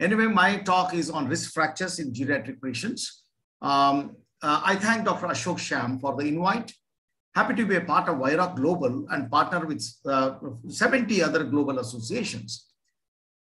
Anyway, my talk is on risk fractures in geriatric patients. I thank Dr. Ashok Shyam for the invite. Happy to be a part of Wiroc Global and partner with 70 other global associations.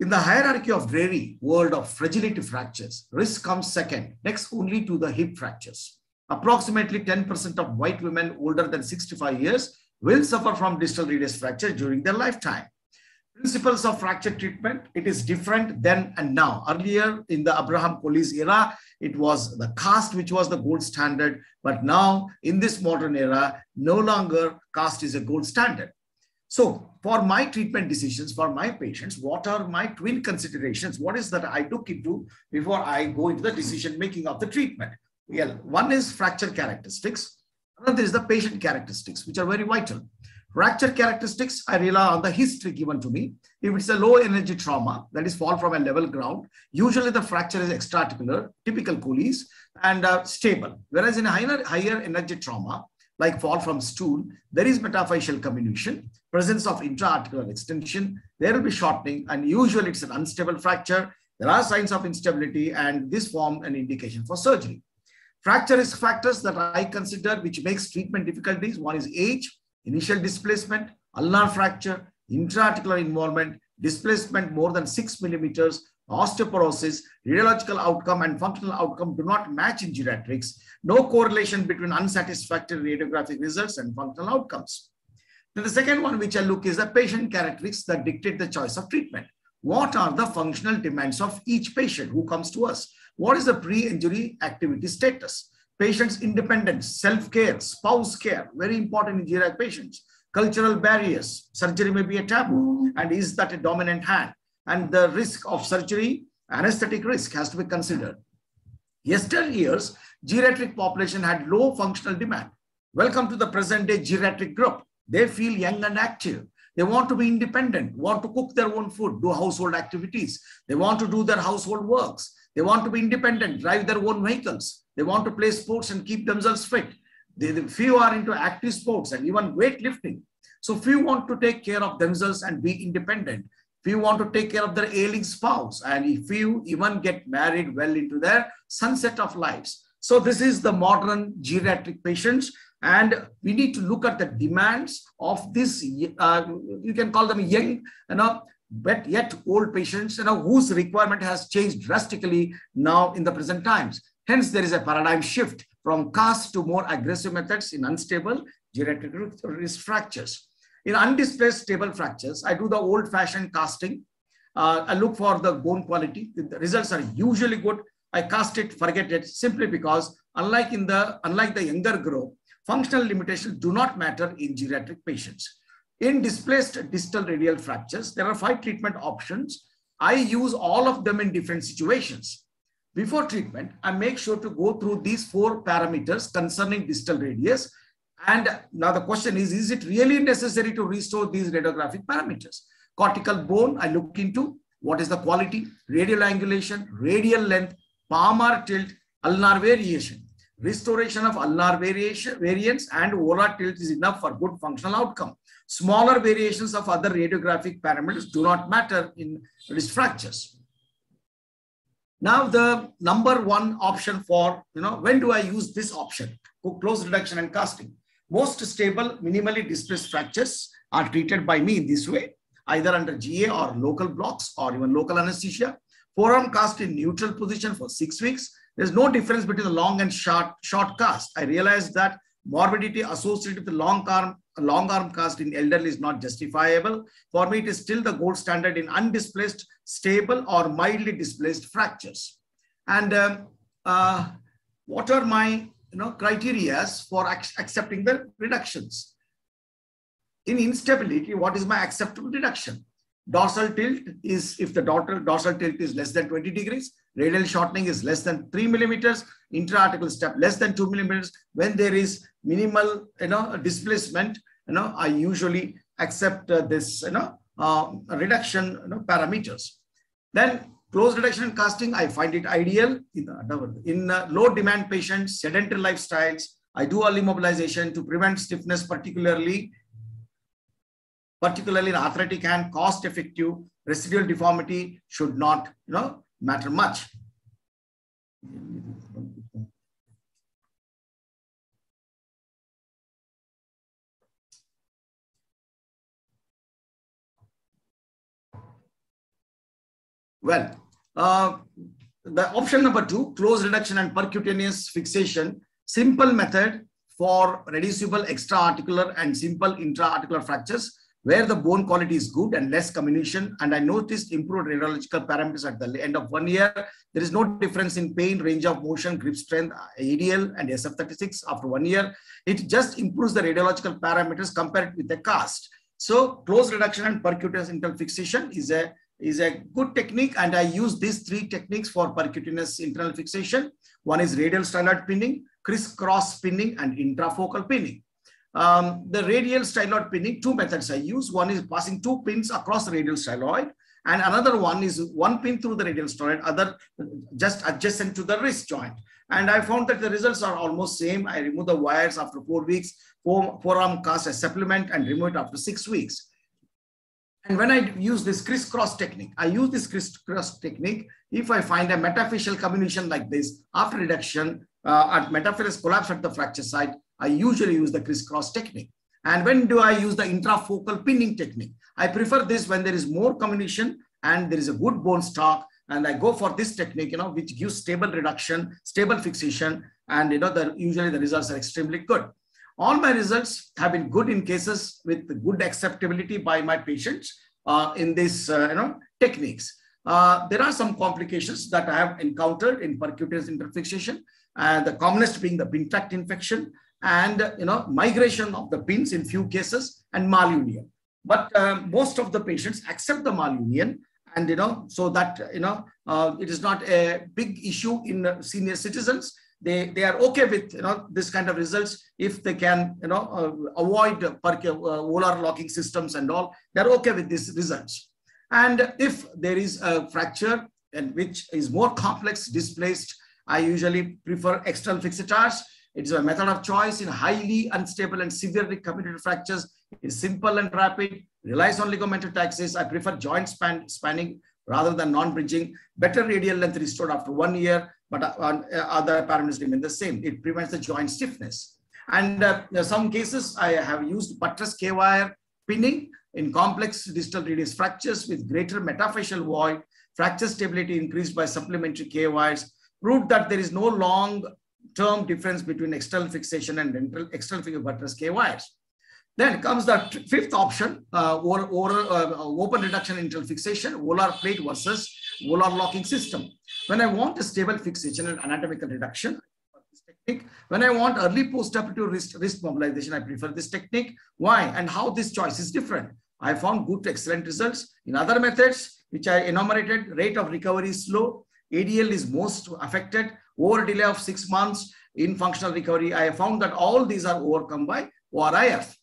In the hierarchy of dreary world of fragility fractures, risk comes second, next only to the hip fractures. Approximately 10% of white women older than 65 years will suffer from distal radius fracture during their lifetime. Principles of fracture treatment, it is different then and now. Earlier in the Abraham Colles era, it was the cast which was the gold standard, but now in this modern era, no longer cast is a gold standard. So for my treatment decisions, for my patients, what are my twin considerations? What is that I look into before I go into the decision making of the treatment? Well, one is fracture characteristics. Another is the patient characteristics, which are very vital. Fracture characteristics, I rely on the history given to me. If it's a low energy trauma, that is fall from a level ground, usually the fracture is extraarticular, typical Colles, and stable. Whereas in higher energy trauma, like fall from stool, there is metaphyseal comminution, presence of intra-articular extension, there will be shortening, and usually it's an unstable fracture. There are signs of instability, and this forms an indication for surgery. Fracture risk factors that I consider which makes treatment difficulties. One is age, initial displacement, ulnar fracture, intra-articular involvement, displacement more than 6 millimeters, osteoporosis, radiological outcome and functional outcome do not match in geriatrics. No correlation between unsatisfactory radiographic results and functional outcomes. Then the second one which I look is the patient characteristics that dictate the choice of treatment. What are the functional demands of each patient who comes to us? What is the pre-injury activity status? Patient's independence, self-care, spouse care, very important in geriatric patients. Cultural barriers, surgery may be a taboo, and is that a dominant hand? And the risk of surgery, anesthetic risk has to be considered. Yesteryears, geriatric population had low functional demand. Welcome to the present day geriatric group. They feel young and active. They want to be independent, want to cook their own food, do household activities. They want to do their household works. They want to be independent, drive their own vehicles. They want to play sports and keep themselves fit. The few are into active sports and even weightlifting. So few want to take care of themselves and be independent. Few want to take care of their ailing spouse. And few even get married well into their sunset of lives. So this is the modern geriatric patients. And we need to look at the demands of this, you can call them young, but yet old patients, whose requirement has changed drastically now in the present times. Hence, there is a paradigm shift from cast to more aggressive methods in unstable geriatric risk fractures. In undisplaced stable fractures, I do the old-fashioned casting. I look for the bone quality. The results are usually good. I cast it, forget it, simply because unlike the younger group, functional limitations do not matter in geriatric patients. In displaced distal radial fractures, there are 5 treatment options. I use all of them in different situations. Before treatment, I make sure to go through these 4 parameters concerning distal radius. And now the question is it really necessary to restore these radiographic parameters? Cortical bone, I look into. What is the quality? Radial angulation, radial length, palmar tilt, ulnar variation. Restoration of ulnar variance and olar tilt is enough for good functional outcome. Smaller variations of other radiographic parameters do not matter in risk fractures. Now the number one option for, when do I use this option? Close reduction and casting. Most stable, minimally displaced fractures are treated by me in this way, either under GA or local blocks or even local anesthesia. Forearm cast in neutral position for 6 weeks. There's no difference between the long and short cast. I realized that morbidity associated with the long arm cast in elderly is not justifiable. For me, it is still the gold standard in undisplaced, stable, or mildly displaced fractures. And what are my criteria for accepting the reductions? In instability, what is my acceptable reduction? Dorsal tilt is if the dorsal tilt is less than 20 degrees, radial shortening is less than 3 millimeters, intra-articular step less than 2 millimeters. When there is minimal, displacement, I usually accept this, reduction parameters. Then close reduction and casting, I find it ideal in low demand patients, sedentary lifestyles. I do early mobilization to prevent stiffness, particularly in arthritic hand, cost effective. Residual deformity should not matter much. Well, the option number 2, close reduction and percutaneous fixation, simple method for reducible extra-articular and simple intra-articular fractures where the bone quality is good and less comminution, and I noticed improved radiological parameters at the end of 1 year. There is no difference in pain, range of motion, grip strength, ADL and SF36 after 1 year. It just improves the radiological parameters compared with the cast. So close reduction and percutaneous internal fixation is a good technique, and I use these 3 techniques for percutaneous internal fixation. One is radial styloid pinning, criss-cross pinning and intrafocal pinning. The radial styloid pinning, 2 methods I use. One is passing 2 pins across the radial styloid, and another one is 1 pin through the radial styloid, other just adjacent to the wrist joint. And I found that the results are almost same. I remove the wires after 4 weeks, forearm cast as supplement and remove it after 6 weeks. And when I use this criss-cross technique, if I find a metaphyseal comminution like this after reduction at metaphyseal collapse at the fracture site, I usually use the criss-cross technique. And when do I use the intrafocal pinning technique? I prefer this when there is more comminution and there is a good bone stock, and I go for this technique, you know, which gives stable reduction, stable fixation, and you know, usually the results are extremely good. All my results have been good in cases with good acceptability by my patients in these techniques. There are some complications that I have encountered in percutaneous interfixation, the commonest being the pin tract infection and migration of the pins in few cases and malunion. But most of the patients accept the malunion, and so that it is not a big issue in senior citizens. They are okay with this kind of results if they can avoid volar locking systems and all. They're okay with these results. And if there is a fracture and which is more complex, displaced, I usually prefer external fixators. It's a method of choice in highly unstable and severely comminuted fractures. It's simple and rapid, relies on ligamentaxis. I prefer joint spanning rather than non-bridging. Better radial length restored after 1 year, but other parameters remain the same. It prevents the joint stiffness. And some cases I have used buttress K-wire pinning in complex distal radius fractures with greater metaphyseal void, fracture stability increased by supplementary K-wires, proved that there is no long-term difference between external fixation and external buttress K-wires. Then comes the 5th option, open reduction internal fixation, volar plate versus volar locking system. When I want a stable fixation and anatomical reduction, I prefer this technique. When I want early postoperative wrist mobilization, I prefer this technique. Why and how this choice is different? I found good to excellent results. In other methods, which I enumerated, rate of recovery is slow, ADL is most affected, over delay of 6 months in functional recovery. I found that all these are overcome by ORIF.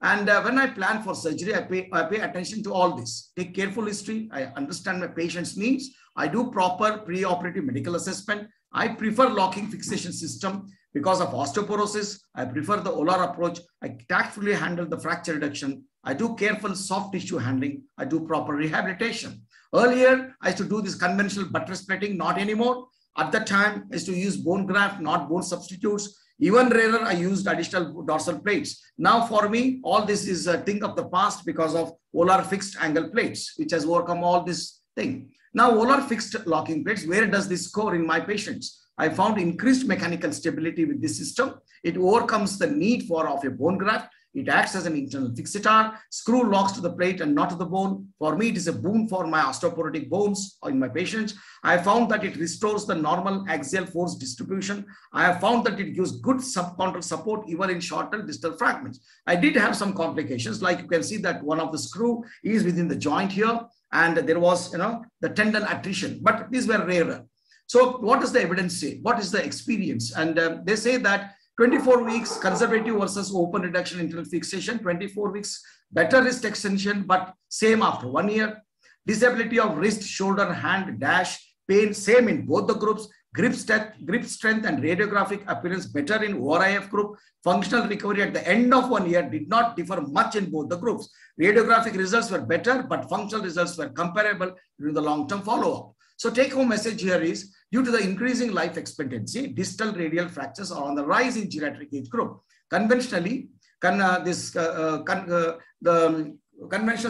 And when I plan for surgery, I pay attention to all this. Take careful history. I understand my patient's needs. I do proper pre-operative medical assessment. I prefer locking fixation system because of osteoporosis. I prefer the volar approach. I tactfully handle the fracture reduction. I do careful soft tissue handling. I do proper rehabilitation. Earlier, I used to do this conventional buttress plating, not anymore. At that time, I used to use bone graft, not bone substitutes. Even rarer, I used additional dorsal plates. Now for me, all this is a thing of the past because of volar fixed angle plates, which has overcome all this thing. Now volar fixed locking plates, where does this score in my patients? I found increased mechanical stability with this system. It overcomes the need for a bone graft. It acts as an internal fixitar, screw locks to the plate and not to the bone. For me, it is a boon for my osteoporotic bones in my patients. I found that it restores the normal axial force distribution. I have found that it gives good subchondral support even in shorter distal fragments. I did have some complications, like you can see that one of the screw is within the joint here, and there was, the tendon attrition, but these were rarer. So what does the evidence say? What is the experience? And they say that 24 weeks conservative versus open reduction internal fixation, 24 weeks better wrist extension, but same after 1 year. Disability of wrist, shoulder, hand, dash, pain, same in both the groups. Grip strength and radiographic appearance better in ORIF group. Functional recovery at the end of 1 year did not differ much in both the groups. Radiographic results were better, but functional results were comparable during the long-term follow-up. So take home message here is, due to the increasing life expectancy, distal radial fractures are on the rise in geriatric age group. Conventionally, conventional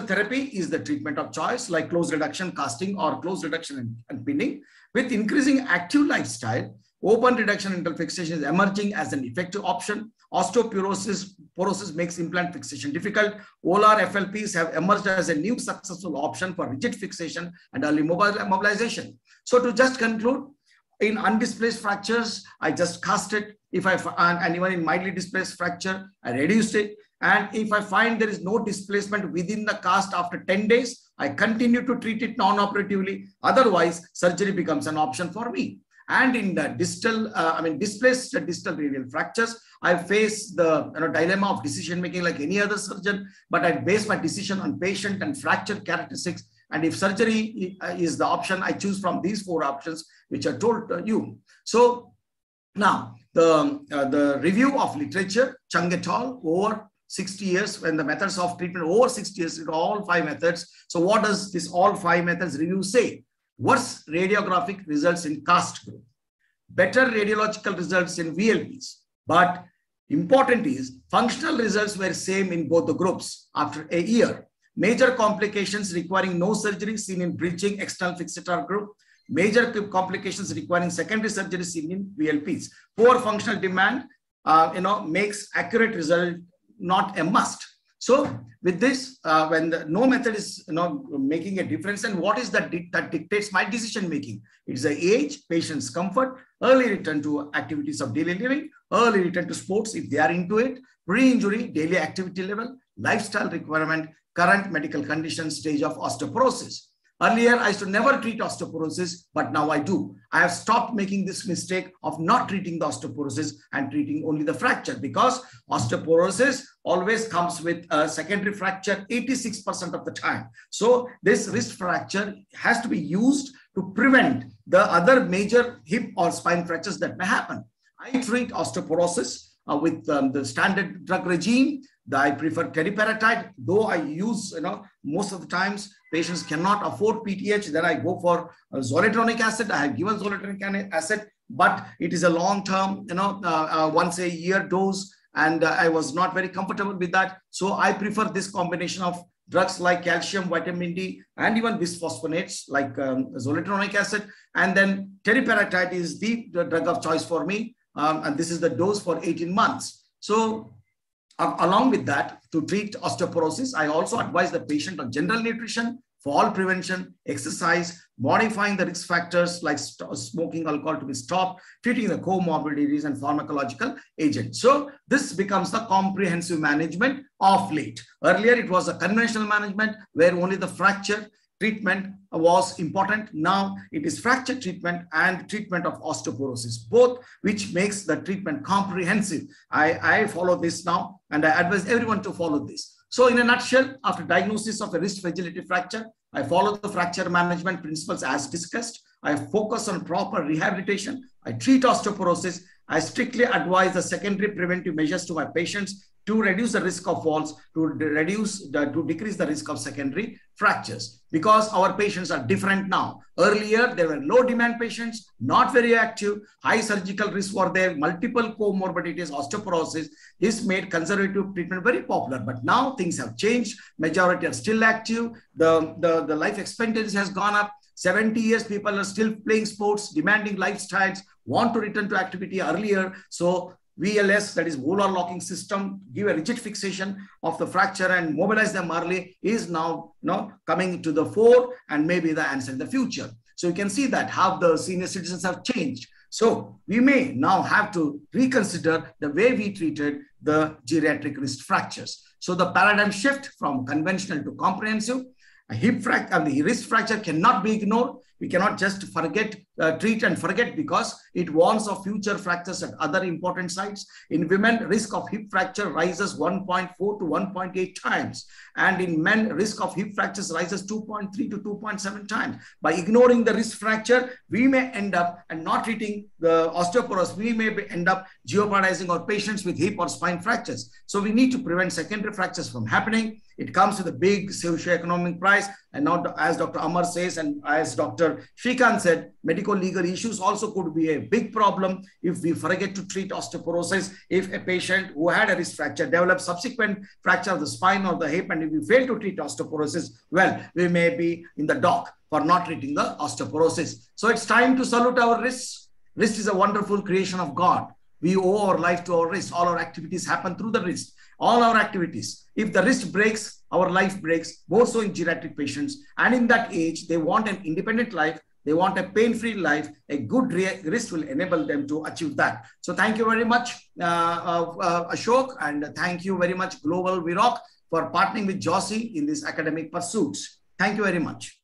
therapy is the treatment of choice, like close reduction casting or close reduction and pinning. With increasing active lifestyle, open reduction and fixation is emerging as an effective option. Osteoporosis makes implant fixation difficult. OLR FLPs have emerged as a new successful option for rigid fixation and early mobilization. So to just conclude, in undisplaced fractures, I just cast it. If I find, and even in mildly displaced fracture, I reduced it. And if I find there is no displacement within the cast after 10 days, I continue to treat it non-operatively. Otherwise, surgery becomes an option for me. And in the distal, displaced distal radial fractures, I face the dilemma of decision making like any other surgeon, but I base my decision on patient and fracture characteristics. And if surgery is the option, I choose from these four options, which I told you. So now the review of literature, Chung et al. Over 60 years, when the methods of treatment over 60 years, all five methods. So what does this all five methods review say? Worse radiographic results in cast group, better radiological results in VLPs, but important is functional results were same in both the groups after a year. Major complications requiring no surgery seen in bridging external fixitar group, major complications requiring secondary surgery seen in VLPs. Poor functional demand, makes accurate result not a must. So with this, when no method is making a difference, and what is that that dictates my decision making? It's the age, patient's comfort, early return to activities of daily living, early return to sports if they are into it, pre-injury, daily activity level, lifestyle requirement, current medical condition, stage of osteoporosis. Earlier, I used to never treat osteoporosis, but now I do. I have stopped making this mistake of not treating the osteoporosis and treating only the fracture, because osteoporosis always comes with a secondary fracture 86% of the time. So this wrist fracture has to be used to prevent the other major hip or spine fractures that may happen. I treat osteoporosis with the standard drug regime. I prefer teriparatide, though I use, most of the times patients cannot afford PTH, then I go for zoledronic acid. I have given zoledronic acid, but it is a long-term, once a year dose, and I was not very comfortable with that. So I prefer this combination of drugs like calcium, vitamin D, and even bisphosphonates like zoledronic acid. And then teriparatide is the drug of choice for me. And this is the dose for 18 months. So along with that, to treat osteoporosis, I also advise the patient on general nutrition, fall prevention, exercise, modifying the risk factors like smoking, alcohol to be stopped, treating the comorbidities and pharmacological agents. So this becomes the comprehensive management of late. Earlier, it was a conventional management where only the fracture treatment was important. Now it is fracture treatment and treatment of osteoporosis, both, which makes the treatment comprehensive. I follow this now, and I advise everyone to follow this. So in a nutshell, after diagnosis of a wrist fragility fracture, I follow the fracture management principles as discussed. I focus on proper rehabilitation. I treat osteoporosis. I strictly advise the secondary preventive measures to my patients to reduce the risk of falls, to decrease the risk of secondary fractures, because our patients are different now. Earlier, there were low demand patients, not very active, high surgical risk for their multiple comorbidities, osteoporosis. This made conservative treatment very popular, but now things have changed. Majority are still active. The life expectancy has gone up. 70 years, people are still playing sports, demanding lifestyles, want to return to activity earlier. So VLS, that is volar locking system, give a rigid fixation of the fracture and mobilize them early, is now coming to the fore and maybe the answer in the future. So you can see that how the senior citizens have changed. So we may now have to reconsider the way we treated the geriatric wrist fractures. So the paradigm shift from conventional to comprehensive. A hip fracture and the wrist fracture cannot be ignored. We cannot just treat and forget, because it warns of future fractures at other important sites. In women, risk of hip fracture rises 1.4 to 1.8 times. And in men, risk of hip fractures rises 2.3 to 2.7 times. By ignoring the wrist fracture, we may end up and not treating the osteoporosis. We may end up jeopardizing our patients with hip or spine fractures. So we need to prevent secondary fractures from happening. It comes with a big socioeconomic price. And now, as Dr. Amar says, and as Dr. Dr. Shrikant said, medico-legal issues also could be a big problem if we forget to treat osteoporosis. If a patient who had a wrist fracture develops subsequent fracture of the spine or the hip, and if we fail to treat osteoporosis, well, we may be in the dock for not treating the osteoporosis. So it's time to salute our wrists. Wrist is a wonderful creation of God. We owe our life to our wrist. All our activities happen through the wrist. All our activities. If the wrist breaks, our life breaks, more so in geriatric patients. And in that age, they want an independent life. They want a pain-free life. A good wrist will enable them to achieve that. So thank you very much, Ashok. And thank you very much, Global Wiroc, for partnering with JOSI in these academic pursuits. Thank you very much.